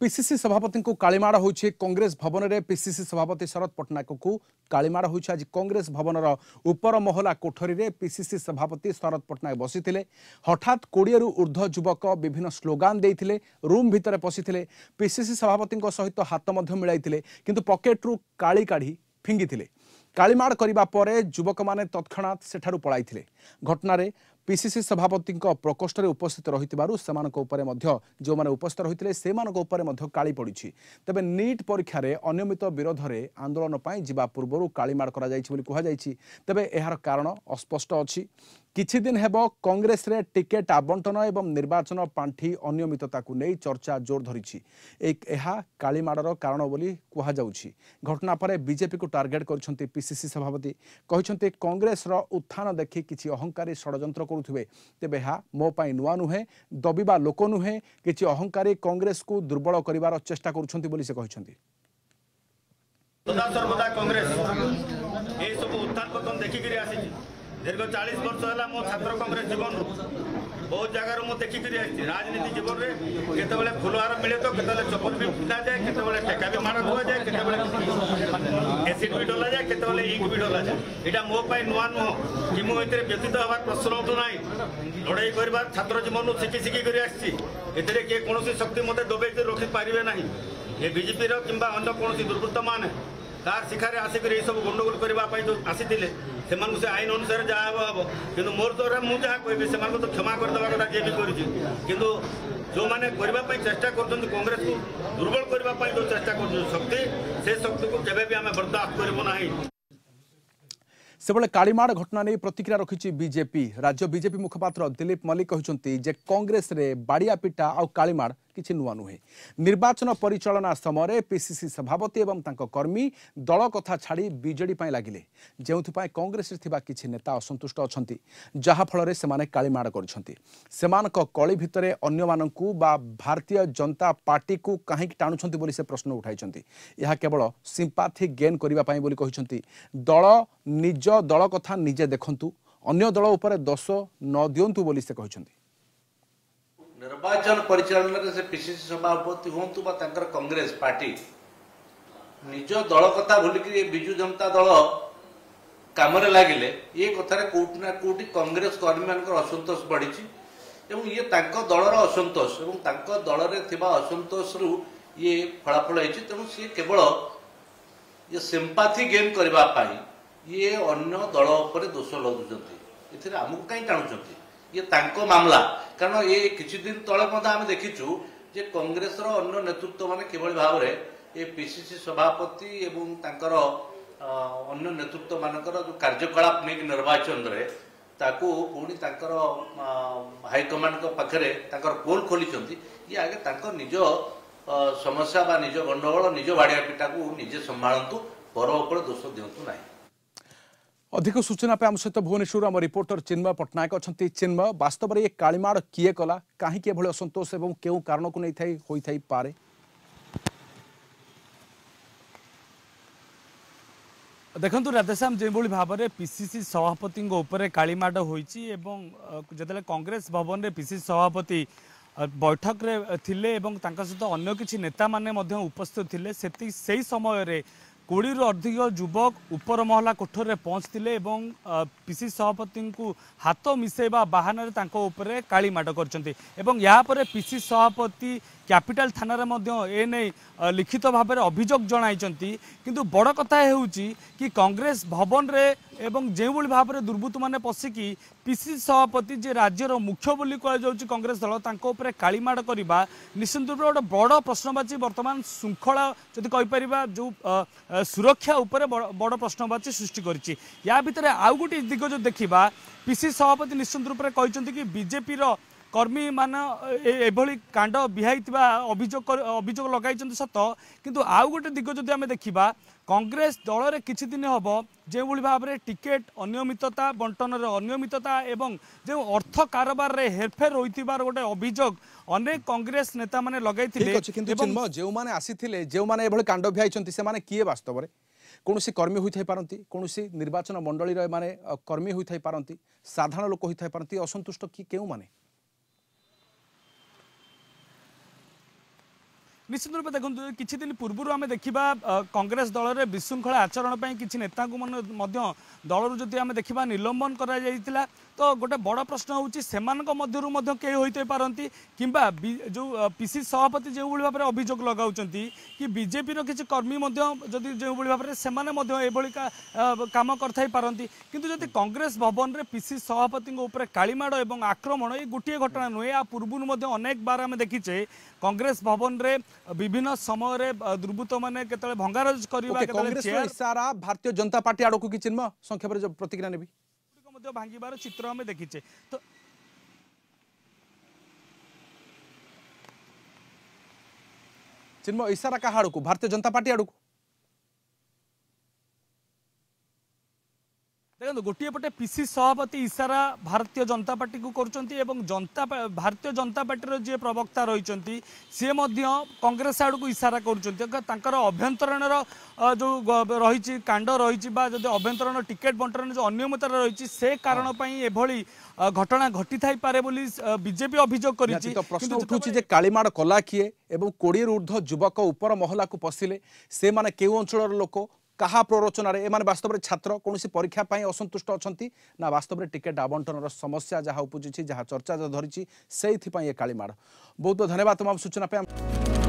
PCC सभापति को कालीमाड़ होछि कांग्रेस भवन रे। पीसीसी सभापति शरत पटनायक को कालीमाड़ होछि। आज कांग्रेस भवन रो उपर महला कोठरी रे पीसीसी सभापति शरत पटनायक बसिथिले। हठात 20 रु ऊर्ध्व युवक विभिन्न स्लोगान देथिले, रूम भितर पसिथिले। पीसीसी सभापति को सहित हाथ मध्य मिलाइथिले, किंतु पॉकेट रु काली काढी फिंगिथिले। कालीमाड़ करिबा परे युवक माने तत्क्षणात सेठारु पळाइथिले। घटना रे पीसीसी सभापति प्रकोष्ठ में उपस्थित रही जो मैंने उपस्थित रही से काली पड़ी। तेबे नीट परीक्षा रे अनियमित विरोध रे आंदोलन पर जावा पूर्व कालीमाड़ कहुई। तेबे यार कारण अस्पष्ट अछि। किछि दिन हेबो कांग्रेस रे टिकेट आवंटन एवं निर्वाचन पांठी अनियमितता को नहीं चर्चा जोर धरिछि। एक एहा कालीमाड़र कारण बोली कहा जाउछि। घटना पर बीजेपी को टार्गेट करछन्ति पीसीसी सभापति। कहिसन्ति कांग्रेस रो उत्थान देखि किछि अहंकारी षडयंत्र करूथुबे। तेबे हा मो पई नुवा नुहे, दबिबा लोक नुहे, किछि अहंकारी कांग्रेस को दुर्बल करिवार चेष्टा करूछन्ति बोली से कहिसन्ति। सदा सर्वदा कांग्रेस ए सब उत्थान पतन देखि करि आसी। दीर्घ 40 वर्ष है मो छात्र कांग्रेस जीवन बहुत जगार मुझे देखिक राजनीति जीवन में केतबले फुलहार मिले तो केतबले चपल भी फुटा जाए, केतबले ठेका भी मार हुआ जाए, केतबले एसिड भी डोला जाए, केतबले ईक भी डोला जाए। यहाँ मो नुआ नुह कि मुझे व्यतीत हमार प्रश्न उठू ना। लड़ाई कर छात्र जीवन शिखि शिखि कर किए कौन शक्ति मत दबे रखी पारे ना। ये बीजेपी कि अगर कौन दुर्वृत्त मान तार शिखारे आसिक ये सब गंडगोल करने जो आसी से आईन अनुसार जहाँ हम हम कि मोर द्वारा मुझे जहाँ कहबी से तो क्षमा करदे कथा जे भी करूँ। जो मैंने करने चेषा कांग्रेस को दुर्बल करने जो चेष्टा करती से शक्ति को केवे भी आम बर्दास्त करना। सेबले कालीमाड़ घटना नहीं प्रतिक्रिया रखी बीजेपी। राज्य बीजेपी मुखपात्र दिलीप मल्लिक कहते कांग्रेस रे बाड़िया पिटा और कालीमाड़ किछि नुआ नुहे। निर्वाचन परिचालना समय पीसीसी सभापति एवं तांको कर्मी दल कथा छाड़ी बीजेडी पाई लागिले, जेउथिपाई कांग्रेस रे थिबा किछि नेता असंतुष्ट अछंती, जहा फलरे सेमाने कालीमाड़ करछंती। सेमानक कळी भितरे अन्य माननकु बा भारतीय जनता पार्टी को काहेकि टाणुछंती बोली से प्रश्न उठाइछंती। यहा केवल सिंपाथी गेन करिबा पाई बोली कहिछंती। दल निज दल कथा निजे देखंतु, अन्य दल ऊपर दोष न दियंतु बोली से कहिछंती। निर्वाचन परिचालन से पीसीसी सभापति हूँ कांग्रेस पार्टी निज दल कथा भूलिकी विजु जनता दल कम लगिले। ये कथार कौटिना कौटि कांग्रेस कर्मी मान असंतोष बढ़ी ये दलर असंतोष और दल असंतोष रु ये फलाफल होती। तेणु सी केवल ये सिंपाथी गेन करने ये अन्य दल उपर दोष लदुंट आमको कहीं टाणुंट ये तांको मामला। कारण ये किसी दिन तले आम देखीचु जे कांग्रेस रो अन्य नेतृत्व माने केवल भाव रे ये पीसीसी सभापति एवं तांकर अन्य नेतृत्व मानकर जो कार्यकलाप नहीं निर्वाचन रे ताकू पुणी तांकर हाई कमांड को पाखरे तांकर पोल खोली चंती। ये आगे तांकर निजो समस्या बा निजो गंडगोल निजो बाड़िया पिटा को निजे संभालंतु, पर ऊपर दोष दियंतु नाही। अधिक सूचना पे आम सहित भुवनेश्वर आम रिपोर्टर चिन्मय पटनायक अच्छा। चिन्मय, वास्तव में ये कालीमाड़ किए कला, कहीं एभली असंतोष एवं क्यों कारण को नहीं थाई होई थाई पारे? देखु राधेश्याम, जो भाव में पीसीसी सभापति उपर कालीमाड़ होती जो कांग्रेस भवन में पीसीसी सभापति बैठक रे थिले एवं तांका सहित अन्य किसी नेता माने मध्य उपस्थित थिले। सेति सेही समय रे 20 रु अधिक युवक उपर महला कोठर में पहुंचते एवं पीसीसी सभापति को हाथ मिसेवा बाहान कालीमाड़ कर पीसीसी सभापति कैपिटल थाना एने लिखित भाव में अभियोग जनाई। किंतु बड़ कथा होउची कि कांग्रेस भवन रे एवं जो भाव में दुर्बृत्त मैंने पशिकी पीसीसी सभापति जे राज्यर मुख्य बोली कहुची कांग्रेस दल तांको उपरे कालीमाड़ करवा निश्चित रूप गोटे बड़ प्रश्नवाची। वर्तमान श्रृंखला जदि कहीपर जो सुरक्षा उपरे बड़ प्रश्नवाची सृष्टि करिछि। या भितर आउ गोटे दिग जो देखा पीसीसी सभापति निश्चित रूप से कहते कि बीजेपी रो कर्मी मान एभली कांड बिहाई अभियोग लगाई सत, किंतु आउ गोटे दिग जदि आम देखा कांग्रेस दल रे किछि दिन हबो जे भाव में टिकेट अनियमितता बंटन अनियमितता एवं जो अर्थ कारबार रे हेरफेर होती गोटे अभियोग अनेक कांग्रेस नेता माने लगाई थिले। जो माने आसीथिले जो माने एभले कांड भिहाइछन्ति से माने किए वास्तव रे कौन सी कर्मी होई थाई पारंती, कौन सी निर्वाचन मंडली रे माने कर्मी होई थाई पारंती, साधारण लोक होई थाई पारंती, असंतुष्ट कि केउ माने निश्चित रूप देखो किसी दिन पूर्व आम देखा कांग्रेस दल में विशृंखला आचरण पर किसी नेता को दल जदि आम देखा निलंबन कर तो गोटे बड़ प्रश्न होमध्य कई होते पारती कि जो पीसी सभापति जो भाव में अभियोग लगाऊँ कि बीजेपी किसी कर्मी जदि जो भाव में से कम करती किंतु जदि कांग्रेस भवन में पीसी सभापति उपर कालीमाड़ और आक्रमण ये गोटे घटना नुहे आ पूर्व अनेक बार आम देखीचे कांग्रेस भवन में विभिन्न समय दुर्बृत्त मैंने केतले भंगारुज करबा इशारा भारतीय जनता पार्टी आड़ को कि चिन्ह संक्षेप में प्रतिक्रिया नेबी भांगिबार चित्र हमें देखीचे तो चिन्ह इशारा कहा आड़ को भारतीय जनता पार्टी आड़ को देखो गोटे पटे पीसी सभापति इशारा भारतीय जनता पार्टी को जनता भारतीय जनता पार्टी जी प्रवक्ता रही सी कांग्रेस आड़ को इशारा कर अभ्यंतरण जो रही कांड रही जदि अभ्यंतरण टिकेट बंटन जो अनियमितता रही से कारण एभली घटना घटी थाई पारे बोली बीजेपी अभियोग करिछि। प्रश्न उठुछि जे कालीमाड़ कला किए एवं 20 ऊर्ध्व युवक उपर महला को पसिले से माने के अंचल लोक कहा प्ररोचन एमाने वास्तव में छात्र कौन परीक्षा पर असंतुष्ट अच्छा ना वास्तव में टिकेट आवंटन समस्या जहाँ उपजी जहाँ चर्चा धरी से कालीमाड़ बहुत बहुत धन्यवाद तमाम सूचना।